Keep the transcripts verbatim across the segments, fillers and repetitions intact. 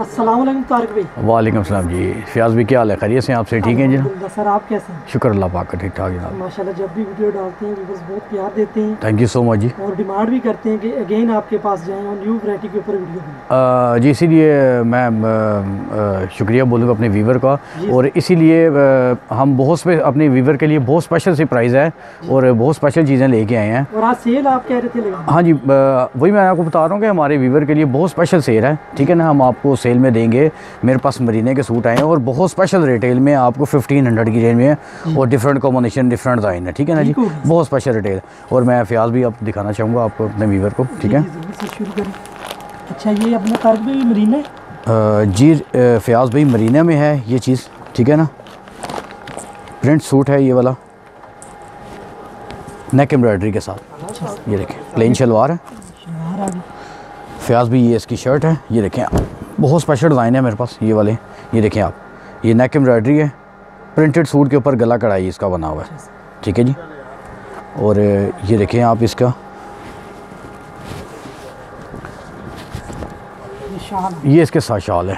अस्सलामुअलैकुम तारिक भाई। वालेकुम सलाम जी। फयाज़ भी क्या हाल है, खैरियत से? आपसे ठीक है जी सर, आप कैसे हैं? शुक्र अल्लाह पाक का, ठीक ठाक जनाब माशाल्लाह। जब भी वीडियो डालते हैं व्यूअर्स बहुत प्यार देते हैं, थैंक यू सो मच जी। और डिमांड भी करते हैं कि अगेन आपके पास जाएँ और न्यू वैरायटी के ऊपर वीडियो दें जी, इसीलिए मैं शुक्रिया बोलूँगा अपने व्यूवर का। और इसीलिए हम बहुत अपने व्यूवर के लिए बहुत स्पेशल से प्राइज़ है और बहुत स्पेशल चीज़ें लेके आए हैं। और आज सेल आप कह रहे थे? हाँ जी, वही मैं आपको बता रहा हूँ कि हमारे व्यूवर के लिए बहुत स्पेशल सेल है, ठीक है ना। हम आपको सेल में देंगे, मेरे पास मरीने के सूट आए हैं और बहुत स्पेशल रिटेल में आपको फिफ्टीन हंड्रेड की रेंज में और डिफरेंट कॉम्बिनेशन डिफरेंट डिज़ाइन है, ठीक है ना जी, बहुत स्पेशल रिटेल। और मैं फयाज़ भी आप दिखाना चाहूँगा आपको अपने व्यूवर को, ठीक है। अच्छा, ये अपना तारिक भाई मरीना जी, फयाज़ भाई मरीना में है ये चीज़, ठीक है ना। प्रिंट सूट है ये वाला, नेक एम्ब्रॉयडरी के साथ, ये देखें प्लेन शलवार है। फयाज़ भी ये इसकी शर्ट है, ये देखें आप, बहुत स्पेशल डिज़ाइन है मेरे पास ये वाले, ये देखें आप, ये नेक एम्ब्रॉयडरी है, प्रिंटेड सूट के ऊपर गला कढ़ाई इसका बना हुआ है, ठीक है जी। और ये देखें आप इसका ये इसके साथ शाल है,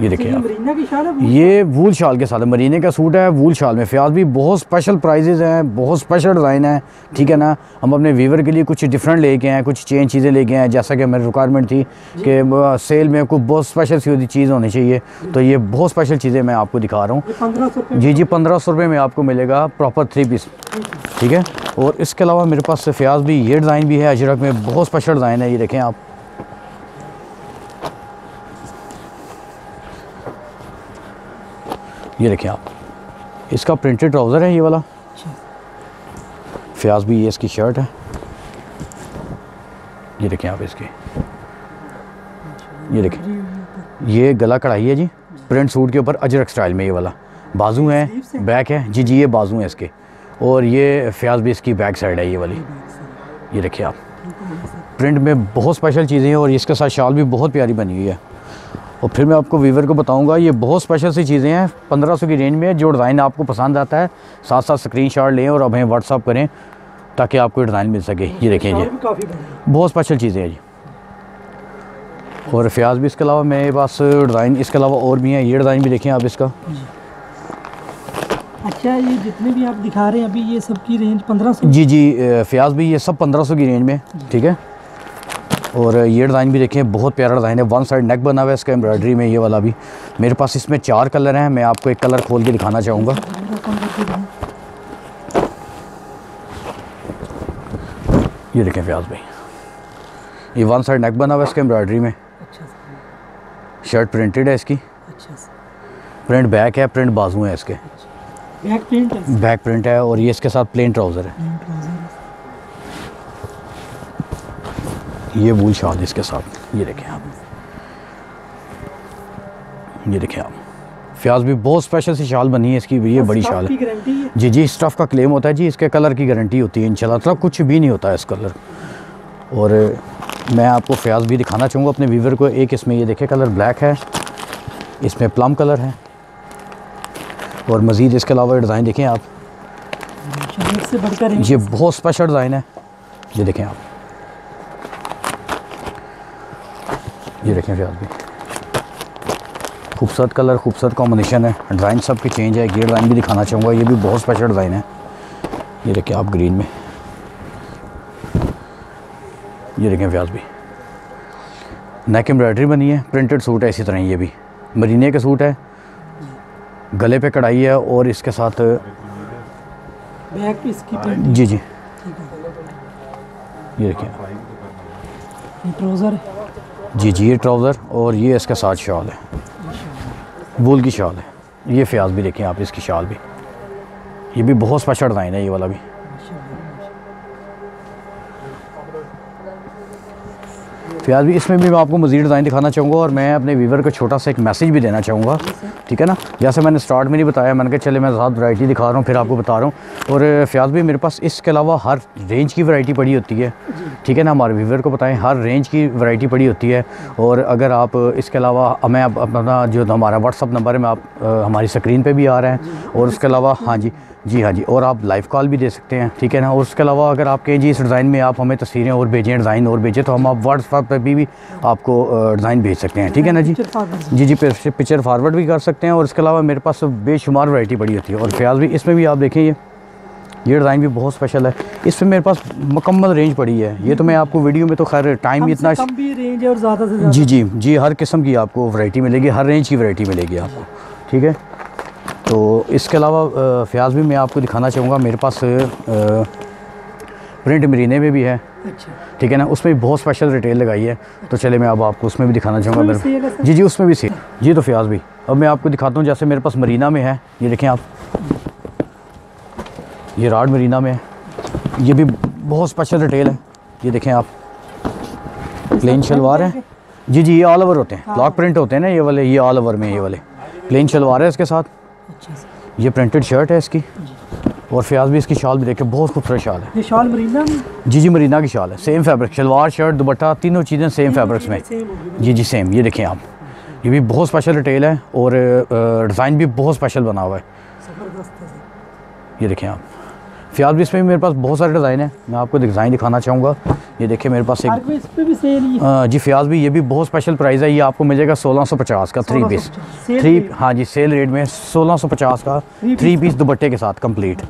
ये देखिए आप, ये वूल शाल के साथ मरीने का सूट है वूल शाल में। फयाज़ भी बहुत स्पेशल प्राइजेज़ हैं, बहुत स्पेशल डिज़ाइन है, ठीक है ना। हम अपने वीवर के लिए कुछ डिफरेंट लेके आए, कुछ चेंज चीज़ें लेके आए, जैसा कि हमारी रिक्वायरमेंट थी कि सेल में आपको बहुत स्पेशल सी चीज़ होनी चाहिए, तो ये बहुत स्पेशल चीज़ें मैं आपको दिखा रहा हूँ जी जी। पंद्रह सौ रुपये में आपको मिलेगा प्रॉपर थ्री पीस, ठीक है। और इसके अलावा मेरे पास फयाज़ भी ये डिज़ाइन भी है अजरक में, बहुत स्पेशल डिज़ाइन है, ये देखें आप, ये देखें आप, इसका प्रिंटेड ट्राउज़र है ये वाला। फयाज़ भी ये इसकी शर्ट है, ये देखें आप इसकी, ये देखें ये गला कढ़ाई है जी, प्रिंट सूट के ऊपर अजरक स्टाइल में ये वाला। बाजू हैं, बैक है जी जी, ये बाजू हैं इसके। और ये फयाज़ भी इसकी बैक साइड है ये वाली, ये देखें आप, प्रिंट में बहुत स्पेशल चीज़ें हैं। और इसके साथ शाल भी बहुत प्यारी बनी हुई है। और फिर मैं आपको वीवर को बताऊंगा, ये बहुत स्पेशल सी चीज़ें हैं पंद्रह सौ की रेंज में। जो डिज़ाइन आपको पसंद आता है साथ साथ स्क्रीनशॉट लें और हमें व्हाट्सअप करें ताकि आपको डिज़ाइन मिल सके। ये देखें जी, बहुत स्पेशल चीज़ें हैं जी। और फयाज़ भी इसके अलावा मेरे पास डिज़ाइन इसके अलावा और भी हैं, ये डिज़ाइन भी देखें आप इसका। अच्छा, ये जितने भी आप दिखा रहे हैं अभी ये सब की रेंज पंद्रह सौ जी जी, फयाज़ भी ये सब पंद्रह सौ की रेंज में, ठीक है। और ये डिज़ाइन भी देखें, बहुत प्यारा डिज़ाइन है, वन साइड नेक बना हुआ है इसका एम्ब्रॉयडरी में। ये वाला भी मेरे पास, इसमें चार कलर हैं, मैं आपको एक कलर खोल के दिखाना चाहूँगा। ये देखें फयाज़ भाई, ये वन साइड नेक बना हुआ है इसका एम्ब्रॉयडरी में, शर्ट प्रिंटेड है इसकी, प्रिंट बैक है, प्रिंट बाजू है इसके, बैक प्रिंट है। और ये इसके साथ प्लेन ट्राउज़र है, ये वूल शाल इसके साथ, ये देखें आप, ये देखें आप। फयाज़ भी बहुत स्पेशल सी शाल बनी है इसकी, ये बड़ी शाल है जी जी, स्टफ़ का क्लेम होता है जी, इसके कलर की गारंटी होती है इंशाल्लाह, मतलब कुछ भी नहीं होता है इस कलर। और मैं आपको फयाज़ भी दिखाना चाहूँगा अपने व्यूवर को, एक इसमें ये देखें कलर ब्लैक है, इसमें प्लम कलर है। और मज़ीद इसके अलावा डिज़ाइन देखें आप, ये बहुत स्पेशल डिज़ाइन है, ये देखें आप, ये देखें फयाज़ भी, खूबसूरत कलर, खूबसूरत कॉम्बिनेशन है, डिज़ाइन सब के चेंज है। ये डिज़ाइन भी दिखाना चाहूँगा, ये भी बहुत स्पेशल डिज़ाइन है, ये देखें आप ग्रीन में, ये देखें फयाज़ भी, नेक एम्ब्रॉयडरी बनी है, प्रिंटेड सूट है इसी तरह, ये भी मरीने का सूट है, गले पे कढ़ाई है और इसके साथ जी जी, ये देखें ट्राउज़र जी जी, ये ट्राउज़र और ये इसके साथ शाल है, वूल की शाल है। ये फयाज़ भी देखें आप, इसकी शाल भी, ये भी बहुत स्पेशल डिज़ाइन है ये वाला भी। फयाज़ भी इसमें भी मैं आपको मज़ीद डिज़ाइन दिखाना चाहूँगा। और मैं अपने व्यूवर को छोटा सा एक मैसेज भी देना चाहूँगा, ठीक है ना। जैसे मैंने स्टार्ट में नहीं बताया, मैंने कहा चले मैं ज़्यादा वैरायटी दिखा रहा हूँ फिर आपको बता रहा हूँ। और फयाज़ भी मेरे पास इसके अलावा हर रेंज की वैरायटी पड़ी होती है, ठीक है ना, हमारे व्यूवर को बताएं हर रेंज की वैरायटी पड़ी होती है। और अगर आप इसके अलावा हमें अपना जो हमारा व्हाट्सअप नंबर है, मैं आप हमारी स्क्रीन पर भी आ रहे हैं। और उसके अलावा हाँ जी, जी हाँ जी, और आप लाइव कॉल भी दे सकते हैं, ठीक है ना। और उसके अलावा अगर आप कहें जी इस डिज़ाइन में आप हमें तस्वीरें और भेजें, डिज़ाइन और भेजें, तो हम आप व्हाट्सएप पर भी, भी आपको डिज़ाइन भेज सकते हैं, ठीक है ना जी। जी जी पिक्चर फारवर्ड भी कर सकते हैं। और इसके अलावा मेरे पास बेशुमार वैरायटी बड़ी होती है। और फयाज़ भी, इसमें भी आप देखें ये ये डिज़ाइन भी बहुत स्पेशल है। इसमें मेरे पास मुकम्मल रेंज पड़ी है। ये तो मैं आपको वीडियो में तो खैर टाइम इतना कम भी रेंज है और ज़्यादा से ज़्यादा। जी जी जी हर किस्म की आपको वैरायटी मिलेगी, हर रेंज की वैरायटी मिलेगी आपको, ठीक है। तो इसके अलावा फयाज़ भी मैं आपको दिखाना चाहूँगा, मेरे पास प्रिंट मरीने में भी है, ठीक है ना। उसमें भी बहुत स्पेशल रिटेल लगाई है, तो चले मैं अब आपको उसमें भी दिखाना चाहूँगा मेरे। जी जी उसमें भी सी जी। तो फयाज़ भी अब मैं आपको दिखाता हूँ, जैसे मेरे पास मरीना में है, ये देखें आप, ये राड मरीना में है, ये भी बहुत स्पेशल रिटेल है। ये देखें आप, प्लेन शलवार है। जी जी ये ऑल ओवर होते हैं, ब्लॉक प्रिंट होते हैं ना ये वाले, ये ऑल ओवर में ये वाले प्लेन शलवार है इसके साथ। ये प्रिंटेड शर्ट है इसकी। और फयाज़ भी इसकी शाल भी देखें, बहुत खूबसूरत शाल है ये। शाल मरीना? जी जी मरीना की शाल है, सेम फैब्रिक, शलवार शर्ट दुपट्टा तीनों चीज़ें सेम फैब्रिक्स में। जी जी सेम। ये देखें आप, ये भी बहुत स्पेशल रिटेल है और डिज़ाइन भी बहुत स्पेशल बना हुआ है। ये देखें आप फयाज़ भी, इसमें भी मेरे पास बहुत सारे डिज़ाइन है, मैं आपको डिज़ाइन दिखाना चाहूँगा। ये देखें मेरे पास एक इस पे भी सेल है। जी फयाज़ भी, ये भी बहुत स्पेशल प्राइस है, ये आपको मिलेगा सोलह सौ पचास का थ्री पीस। थ्री हाँ जी सेल रेट में सोलह सौ पचास का थ्री पीस दुपट्टे के साथ कंप्लीट।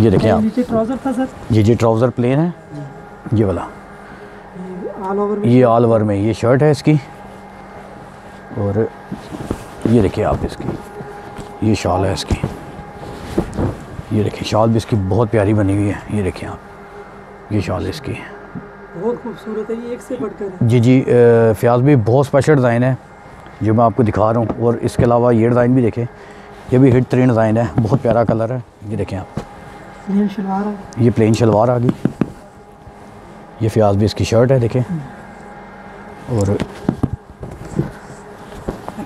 ये देखें आप, ट्राउज़र था सर। जी जी ट्राउज़र प्लेन है ये वाला, ये ऑल ओवर में ये शर्ट है इसकी। और ये देखिए आप, इसकी ये शॉल है इसकी। ये देखिए शॉल भी इसकी बहुत प्यारी बनी हुई है। ये देखिए आप, ये शॉल इसकी बहुत खूबसूरत है, ये एक से बढ़कर। जी जी फयाज़ भी बहुत स्पेशल डिज़ाइन है जो मैं आपको दिखा रहा हूँ। और इसके अलावा ये डिज़ाइन भी देखें, ये भी हिट ट्रेंड डिज़ाइन है, बहुत प्यारा कलर है। ये देखें आप, प्लेन शलवार है, ये प्लेन शलवार आ गई। ये फयाज़ भी इसकी शर्ट है देखें। और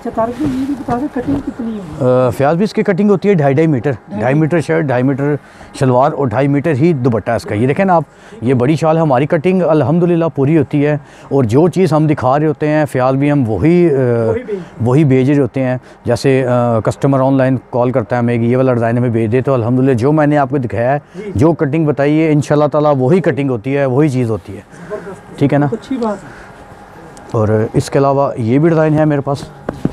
फयाज़ भी इसकी कटिंग होती है ढाई ढाई मीटर, ढाई मीटर शर्ट, ढाई मीटर शलवार और ढाई मीटर ही दुपट्टा इसका। ये देखें ना आप, ये बड़ी शाल, हमारी कटिंग अल्हम्दुलिल्लाह पूरी होती है। और जो चीज़ हम दिखा रहे होते हैं फयाज़ भी, हम वही वही भेज रहे होते हैं। जैसे कस्टमर ऑनलाइन कॉल करता है हमें, ये वाला डिज़ाइन हमें भेज दे, तो अल्हम्दुलिल्लाह जो मैंने आपको दिखाया है, जो कटिंग बताई है, इंशाल्लाह ताला वही कटिंग होती है, वही चीज़ होती है, ठीक है ना। और इसके अलावा ये भी डिज़ाइन है मेरे पास।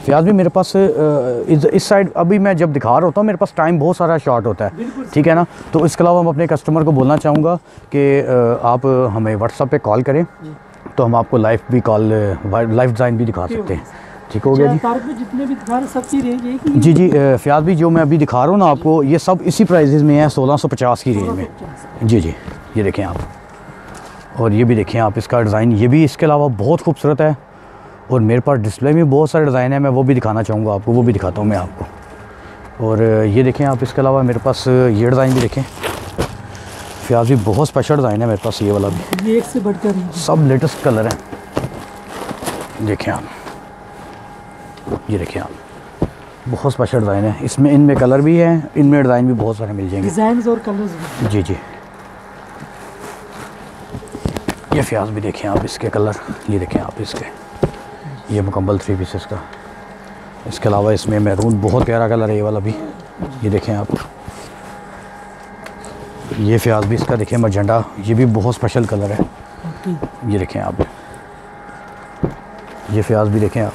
फयाज़ भी मेरे पास इस, इस साइड अभी मैं जब दिखा रहा होता हूँ, मेरे पास टाइम बहुत सारा शॉर्ट होता है, ठीक है ना। तो इसके अलावा हम अपने कस्टमर को बोलना चाहूँगा कि आप हमें व्हाट्सएप पे कॉल करें, तो हम आपको लाइव भी कॉल लाइव डिज़ाइन भी दिखा सकते हैं, ठीक हो गया जी। जितने भी दिखा सबकी रेंज है कि जी जी फयाज़ भी जो मैं अभी दिखा रहा हूँ ना आपको, ये सब इसी प्राइजेज़ में है, सोलह सौ पचास की रेंज में। जी जी ये देखें आप, और ये भी देखें आप, इसका डिज़ाइन ये भी इसके अलावा बहुत खूबसूरत है। और मेरे पास डिस्प्ले में बहुत सारे डिज़ाइन है, मैं वो भी दिखाना चाहूँगा आपको, वो भी दिखाता हूँ मैं आपको। और ये देखें आप, इसके अलावा मेरे पास ये डिज़ाइन भी देखें, फयाज़ भी बहुत स्पेशल डिज़ाइन है मेरे पास, ये वाला भी, ये एक से बढ़कर सब लेटेस्ट कलर है। देखें आप, ये देखें आप, बहुत स्पेशल डिज़ाइन है। इसमें इनमें कलर भी है, इनमें डिज़ाइन भी बहुत सारे मिल जाएंगे, डिज़ाइन और कलर्स। जी जी ये फयाज़ भी देखें आप, इसके कलर ये देखें आप, इसके ये मुकम्मल थ्री पीसेस का। इसके अलावा इसमें मैरून बहुत प्यारा कलर है ये वाला भी, ये देखें आप। ये फयाज़ भी, इसका देखें मजेंडा, ये भी बहुत स्पेशल कलर है। ये देखें आप, ये फयाज़ भी देखें आप।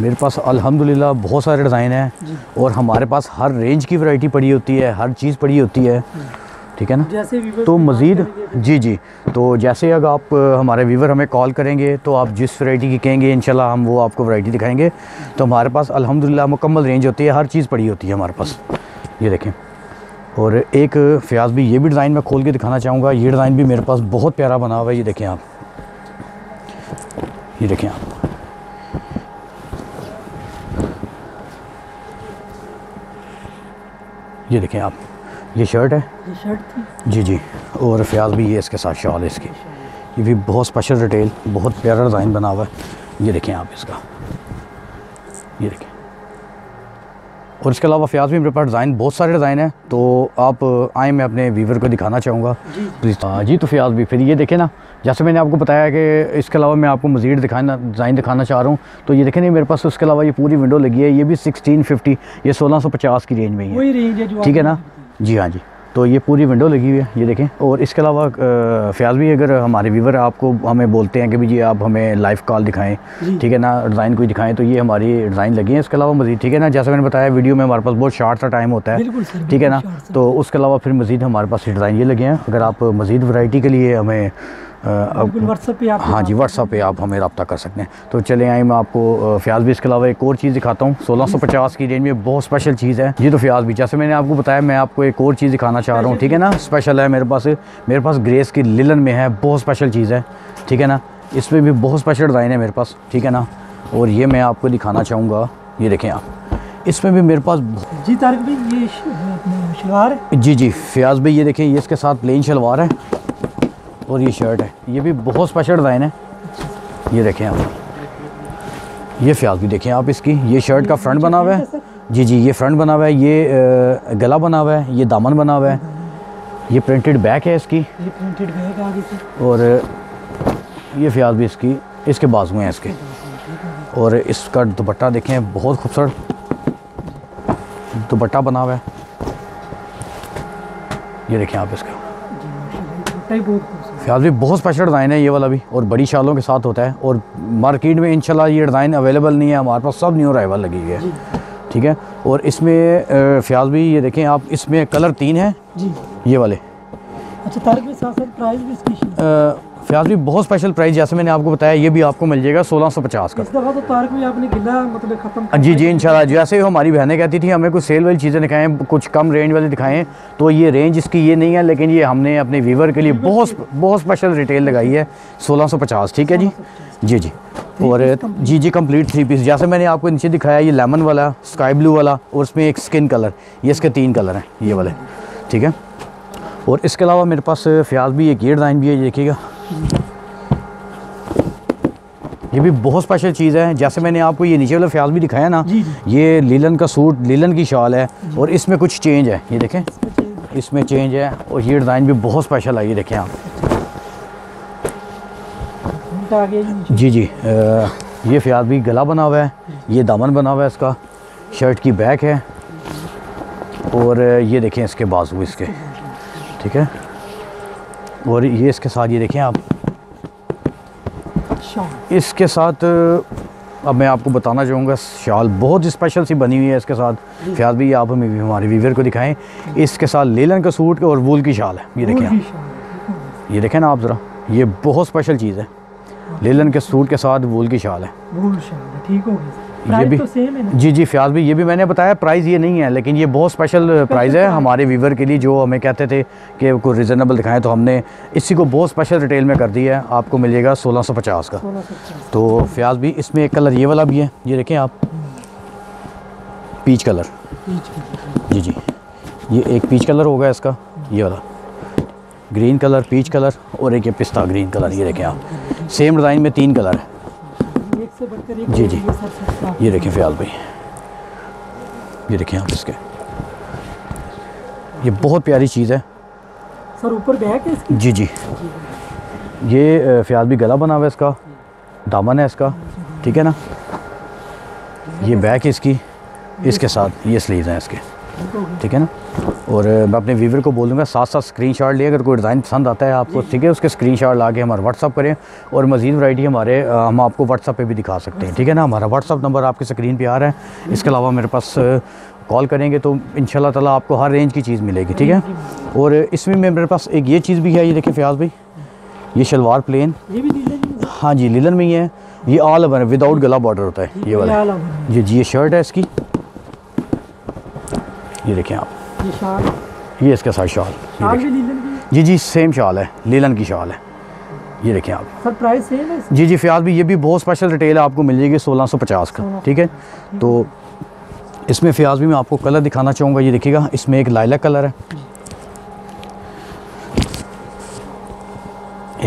मेरे पास अल्हम्दुलिल्लाह बहुत सारे डिज़ाइन हैं, और हमारे पास हर रेंज की वैरायटी पड़ी होती है, हर चीज़ पड़ी होती है, ठीक है ना। तो मज़ीद जी जी तो जैसे अगर आप हमारे व्यूवर हमें कॉल करेंगे, तो आप जिस वैरायटी की कहेंगे इंशाल्लाह हम वो आपको वैरायटी दिखाएंगे। तो हमारे पास अल्हम्दुलिल्लाह मुकम्मल रेंज होती है, हर चीज़ पड़ी होती है हमारे पास। ये देखें, और एक फयाज़ भी, ये भी डिज़ाइन मैं खोल के दिखाना चाहूँगा। ये डिज़ाइन भी मेरे पास बहुत प्यारा बना हुआ है, ये देखें आप, ये देखें आप। ये देखें आप, ये शर्ट है, ये शर्ट थी। जी जी और फयाज़ भी, ये इसके साथ शॉल इसकी, ये भी बहुत स्पेशल रिटेल, बहुत प्यारा डिज़ाइन बना हुआ है। ये देखें आप इसका, ये देखें। और इसके अलावा फयाज़ भी मेरे पास डिज़ाइन बहुत सारे डिज़ाइन हैं, तो आप आए, मैं अपने व्यूवर को दिखाना चाहूँगा प्लीज़। हाँ जी, तो फयाज़ भी फिर ये देखें ना, जैसे मैंने आपको बताया कि इसके अलावा मैं आपको मज़ीद दिखाना डिज़ाइन दिखाना चाह रहा हूँ। तो ये देखें ना, मेरे पास उसके अलावा ये पूरी विंडो लगी है, ये भी सिक्सटीन फिफ्टी, ये सोलह सौ पचास की रेंज में ही है, ठीक है ना। जी हाँ जी। तो ये पूरी विंडो लगी हुई है, ये देखें। और इसके अलावा फ़याज़ भी, अगर हमारे व्यूवर आपको हमें बोलते हैं कि भी जी आप हमें लाइव कॉल दिखाएं, ठीक है ना, डिज़ाइन कोई दिखाएं, तो ये हमारी डिज़ाइन लगी है। इसके अलावा मज़ीद, ठीक है ना, जैसा मैंने बताया वीडियो में हमारे पास बहुत शार्ट सा टाइम होता है, ठीक है ना, तो उसके अलावा फिर मज़ीद हमारे पास डिज़ाइन ये लगे हैं। अगर आप मज़ीद वैरायटी के लिए हमें व्हाट्सअप पे आप, हाँ जी व्हाट्सअप पे आप हमें रब्ता कर सकते हैं। तो चले आए, मैं आपको फ़याज़ भी इसके अलावा एक और चीज़ दिखाता हूँ। सोलह सौ पचास की रेंज में बहुत स्पेशल चीज़ है जी। तो फ़याज़ भी, जैसे मैंने आपको बताया, मैं आपको एक और चीज़ दिखाना चाह रहा हूँ, ठीक है ना, स्पेशल है मेरे पास। मेरे पास ग्रेस की लिलन में है, बहुत स्पेशल चीज़ है, ठीक है ना, इसमें भी बहुत स्पेशल डिज़ाइन है मेरे पास, ठीक है ना। और ये मैं आपको दिखाना चाहूँगा, ये देखें आप, इसमें भी मेरे पास जी तारिक भाई ये शलवार है जी जी फ़याज़ भाई, ये देखें, ये इसके साथ प्लेन शलवार है और ये शर्ट है, ये भी बहुत स्पेशल डिज़ाइन है। ये देखें आप, ये फ़याज़ भी देखें आप इसकी, ये शर्ट का फ्रंट बना हुआ है जी जी, ये फ्रंट बना हुआ है, ये गला बना हुआ है, ये दामन बना हुआ है, ये प्रिंटेड बैक है इसकी, ये प्रिंटेड बैक आगे से, और ये फ़याज़ भी इसकी, इसके बाजू हैं इसके, और इसका दुपट्टा देखें, बहुत खूबसूरत दुपट्टा बना हुआ है, ये देखें आप इसका। फ़याज़ भी बहुत स्पेशल डिज़ाइन है ये वाला भी, और बड़ी शालों के साथ होता है, और मार्केट में इंशाल्लाह ये डिज़ाइन अवेलेबल नहीं है हमारे पास, सब न्यू अराइवल लगी हुई है, ठीक है। और इसमें फ़याज़ भी, ये देखें आप, इसमें कलर तीन है जी ये वाले। अच्छा तारिक भी साथ साथ प्राइस भी इसकी, फ़याज़ भी बहुत स्पेशल प्राइस, जैसे मैंने आपको बताया, ये भी आपको मिल जाएगा सोलह सौ पचास का। इस दफ़ा तो तारिक भी आपने गिला मतलब ख़त्म, जी जी इंशाल्लाह। जैसे हमारी बहनें कहती थी हमें कुछ सेल वाली चीज़ें दिखाएं, कुछ कम रेंज वाली दिखाएं, तो ये रेंज इसकी ये नहीं है, लेकिन ये हमने अपने व्यूवर के लिए बहुत बहुत स्पेशल रिटेल लगाई है, सोलह सौ पचास, ठीक है जी जी जी। और जी जी कंप्लीट थ्री पीस, जैसे मैंने आपको नीचे दिखाया, ये लेमन वाला, स्काई ब्लू वाला, और उसमें एक स्किन कलर, ये इसके तीन कलर हैं ये वाले, ठीक है। और इसके अलावा मेरे पास फ़याज़ भी एक ये डिज़ाइन भी है, ये देखिएगा, ये भी बहुत स्पेशल चीज़ है। जैसे मैंने आपको ये नीचे वाला फ़याज़ भी दिखाया ना, ये लीलन का सूट, लीलन की शाल है, और इसमें कुछ चेंज है, ये देखें इसमें चेंज है, और ये डिज़ाइन भी बहुत स्पेशल है, ये देखें आप जी जी। आ, ये फ़याज़ भी गला बना हुआ है, ये दामन बना हुआ है इसका, शर्ट की बैक है, और ये देखें इसके बाजू इसके, ठीक है। और ये इसके साथ, ये देखें आप, इसके साथ अब मैं आपको बताना चाहूँगा, शाल बहुत स्पेशल सी बनी हुई है इसके साथ। फ़याज़ भी आप हमें हमारे वीवर को दिखाएं, इसके साथ लेलन का सूट और वूल की शाल है, ये देखें आप, ये देखें ना आप ज़रा, ये बहुत स्पेशल चीज़ है, लेलन के सूट के साथ वूल की शाल है, वूल शाल, ठीक हो गई। ये भी तो सेम है ना? जी जी फ़याज़ भी, ये भी मैंने बताया प्राइस ये नहीं है, लेकिन ये बहुत स्पेशल प्राइस है हमारे व्यूवर के लिए, जो हमें कहते थे कि कोई रिजनेबल दिखाएं, तो हमने इसी को बहुत स्पेशल रिटेल में कर दी है, आपको मिलेगा सोलह सौ पचास का। तो फ़याज़ भी, इसमें एक कलर ये वाला भी है, ये देखें आप, पीच कलर जी जी, ये एक पीच कलर होगा इसका, ये वाला ग्रीन कलर, पीच कलर, और एक ये पिस्ता ग्रीन कलर, ये देखें आप, सेम डिज़ाइन में तीन कलर है जी जी। ये देखें फ़याज़ भाई, ये देखें आप इसके, ये बहुत प्यारी चीज़ है सर, ऊपर बैक है इसकी जी जी। ये फ़याज़ भी गला बना हुआ है इसका, दामन है इसका, ठीक है ना, ये बैक है इसकी, इसके साथ ये स्लीव्स हैं इसके, ठीक है ना। और मैं अपने व्यूवर को बोल दूँगा साथ साथ स्क्रीनशॉट लिए, अगर कोई डिज़ाइन पसंद आता है आपको, ठीक है, उसके स्क्रीनशॉट लाके हमारे व्हाट्सअप करें, और मज़ीद वैरायटी हमारे हम आपको व्हाट्सअप पे भी दिखा सकते हैं, ठीक है ना। हमारा व्हाट्सअप नंबर आपकी स्क्रीन पे आ रहा है, इसके अलावा मेरे पास कॉल करेंगे तो इंशाल्लाह ताला आपको हर रेंज की चीज़ मिलेगी, ठीक है। और इसमें मेरे पास एक ये चीज़ भी है, ये देखिए फ़याज़ भाई, ये शलवार प्लेन, हाँ जी लीलन में ही है, ये ऑल ओवर विदाउट गला बॉर्डर होता है ये वाला जी जी। ये शर्ट है इसकी, ये देखें आप, ये शाल, ये इसके साथ शाल, शाल भी लीलन की जी जी, सेम शाल है, लीलन की शाल है, ये देखें आप। सर प्राइस सेम है जी जी फ़याज़ भी, ये भी बहुत स्पेशल रिटेल है, आपको मिल जाएगी सोलह सौ पचास का, ठीक है। तो इसमें फ़याज़ भी मैं आपको कलर दिखाना चाहूँगा, ये देखिएगा, इसमें एक लाइला कलर है,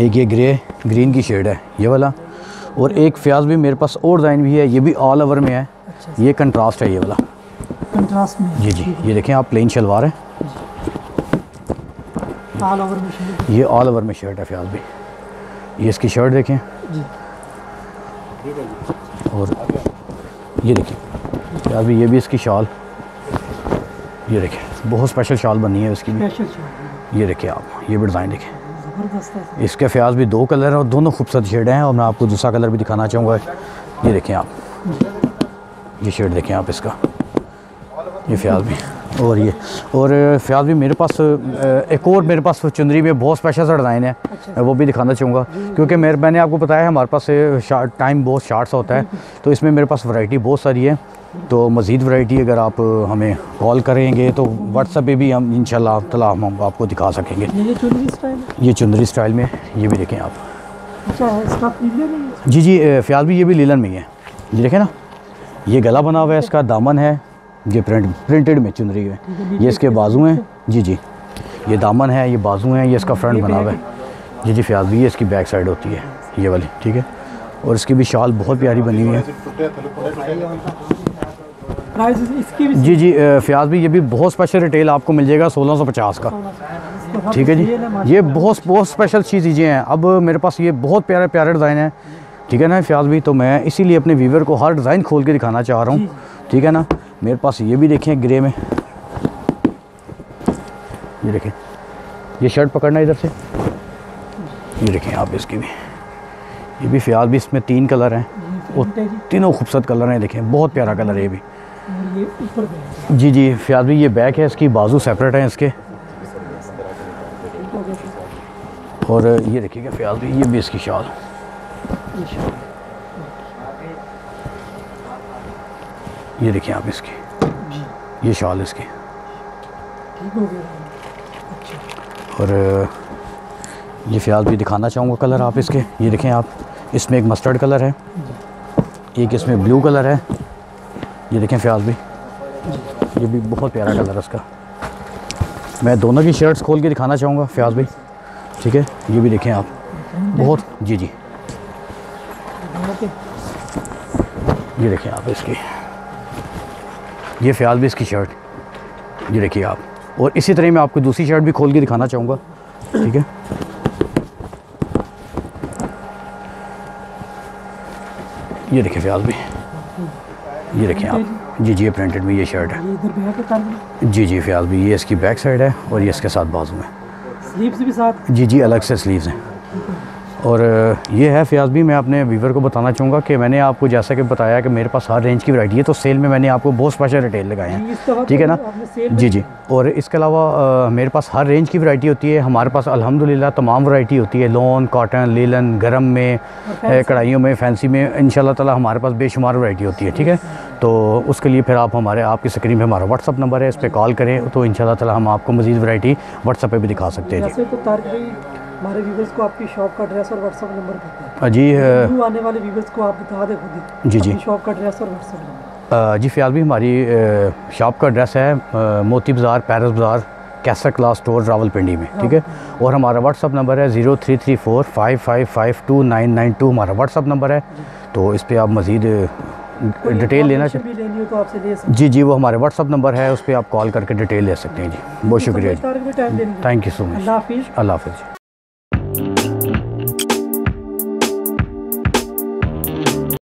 एक ये ग्रे ग्रीन की शेड है ये वाला, और एक फ़याज़ भी मेरे पास और डिज़ाइन भी है, ये भी ऑल ओवर में है, ये कंट्रास्ट है ये वाला कंट्रास्ट में जी जी। ये देखें आप, प्लेन शलवार है, ऑल ओवर में शर्ट, ये ऑल ओवर में शर्ट है फ़याज़ भी, ये इसकी शर्ट देखें जी, और ये देखें फ़याज़ भी, ये भी इसकी शाल, ये देखें, बहुत स्पेशल शॉल बनी है उसकी भी। ये देखें आप, ये भी डिज़ाइन देखें, इसके फयाज भी दो कलर हैं और दोनों खूबसूरत शेड हैं। और मैं आपको दूसरा कलर भी दिखाना चाहूँगा। ये देखें आप, ये शेड देखें आप इसका, ये फयाज भी। और ये और फयाज भी मेरे पास एक और मेरे पास चुंदरी में बहुत स्पेशल सा डिज़ाइन है, मैं वो भी दिखाना चाहूँगा। क्योंकि मेरे मैंने आपको बताया हमारे पास शार्ट टाइम बहुत शार्ट सा होता है, तो इसमें मेरे पास वैरायटी बहुत सारी है। तो मज़ीद वैरायटी अगर आप हमें कॉल करेंगे तो व्हाट्सएप पे भी हम इंशाल्लाह ताला हम आपको दिखा सकेंगे। ये चुंदरी स्टाइल, ये चुंदरी स्टाइल में ये भी देखें आप। अच्छा, इसका जी जी फयाज भी, ये भी लीलन में ही है। ये देखें ना, ये गला बना हुआ है, इसका दामन है, ये प्रिंट प्रिंटेड में चुंदरी में। ये इसके बाजू हैं, जी जी ये दामन है, ये बाजू हैं, ये इसका फ्रंट बना हुआ है। जी जी फयाज भी, ये इसकी बैक साइड होती है ये वाली, ठीक है। और इसकी भी शाल बहुत प्यारी बनी हुई है। इसकी भी जी जी फयाज भी, ये भी बहुत स्पेशल रिटेल आपको मिल जाएगा सोलह सौ पचास का, ठीक है जी। ये बहुत बहुत स्पेशल चीज़ चीज़ें हैं। अब मेरे पास ये बहुत प्यारे प्यारे डिज़ाइन है, ठीक है ना फयाज भी। तो मैं इसीलिए अपने वीवर को हर डिज़ाइन खोल के दिखाना चाह रहा हूँ, ठीक है ना। मेरे पास ये भी देखें ग्रे में, ये देखें, ये शर्ट पकड़ना इधर से, ये देखें आप इसकी भी। ये भी फयाज भी, इसमें तीन कलर हैं और तीनों खूबसूरत कलर हैं। देखें बहुत प्यारा कलर है ये भी, ये ऊपर जी जी फयाज भी। ये बैक है इसकी, बाजू सेपरेट हैं इसके। और ये देखिएगा फयाज भी, ये भी इसकी शाल, ये देखिए आप इसकी, ये शाल इसकी। और ये फयाज भी दिखाना चाहूँगा कलर आप इसके। ये देखें आप, इसमें एक मस्टर्ड कलर है, एक इसमें ब्लू कलर है। ये देखें फयाज भी, ये भी बहुत प्यारा कलर है इसका। मैं दोनों की शर्ट्स खोल के दिखाना चाहूँगा फयाज भी, ठीक है। ये भी देखें आप, बहुत जी जी ये देखें आप इसकी, ये फयाज भी इसकी शर्ट, ये देखिए आप। और इसी तरह मैं आपको दूसरी शर्ट भी खोल के दिखाना चाहूँगा, ठीक है। ये देखें फयाज भी, ये देखें आप, जी जी प्रिंटेड में ये शर्ट है। जी जी फयाज भी, ये इसकी बैक साइड है और ये इसके साथ बाजू में, स्लीव्स भी साथ, जी जी अलग से स्लीव्स हैं। और ये है फयाज भी। मैं अपने वीवर को बताना चाहूँगा कि मैंने आपको जैसा कि बताया कि मेरे पास हर रेंज की वैरायटी है, तो सेल में मैंने आपको बहुत स्पेशल रिटेल लगाए हैं, ठीक है ना जी जी। और इसके अलावा मेरे पास हर रेंज की वैरायटी होती है। हमारे पास अल्हम्दुलिल्लाह तमाम वैरायटी होती है, लॉन, कॉटन, लीलन, गरम में, कढ़ाइयों में, फैंसी में, इंशाल्लाह ताला हमारे पास बेशुमार वैरायटी होती है, ठीक है। तो उसके लिए फिर आप हमारे आपकी स्क्रीन पर हमारा व्हाट्सअप नंबर है, इस पर कॉल करें तो इंशाल्लाह ताला हम आपको मज़ीद वैरायटी व्हाट्सअप पर भी दिखा सकते हैं। हमारे व्यूवर्स को आपकी शॉप का एड्रेस और व्हाट्सएप नंबर पता है जी, तो आने वाले व्यूवर्स को आप बता दें खुद जी जी शॉप का एड्रेस और व्हाट्सएप नंबर। जी फयाज भी, हमारी शॉप का एड्रेस है मोती बाज़ार, पैरिस बाज़ार, कैसर क्लास स्टोर, रावलपिंडी में, ठीक है। और हमारा व्हाट्सअप नंबर है zero three three four five five five two nine nine two, हमारा व्हाट्सअप नंबर है। तो इस पर आप मज़ीद डिटेल लेना चाहिए तो आपसे ले सकते हैं जी जी, वो हमारे व्हाट्सअप नंबर है, उस पर आप कॉल करके डिटेल ले सकते हैं जी। बहुत शुक्रिया जी, थैंक यू सो मच, अल्लाह हाफ़िज़।